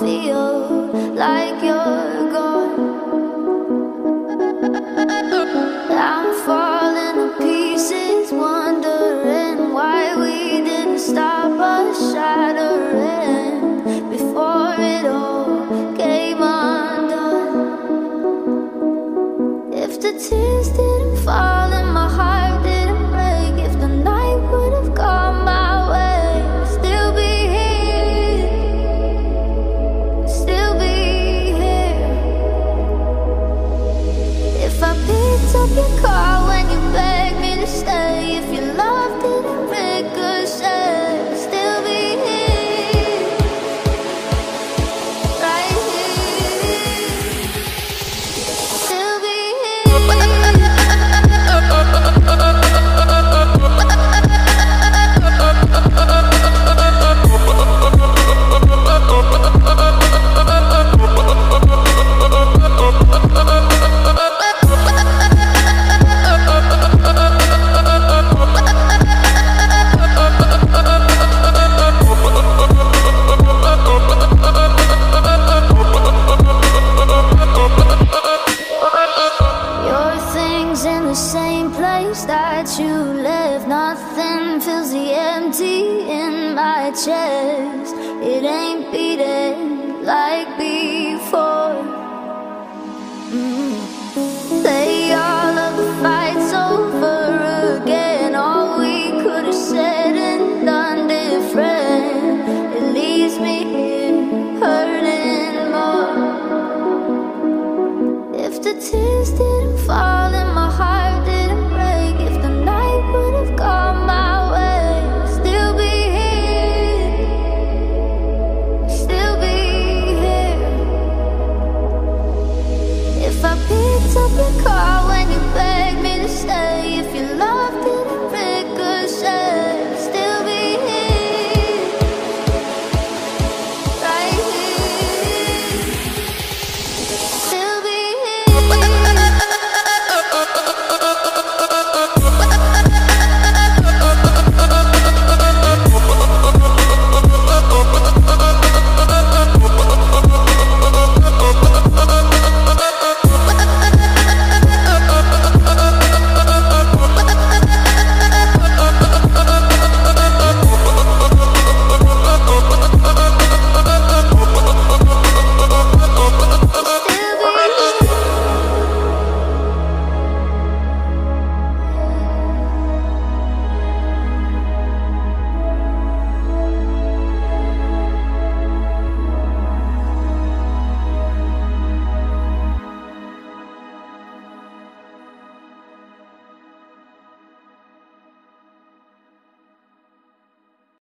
feel like you're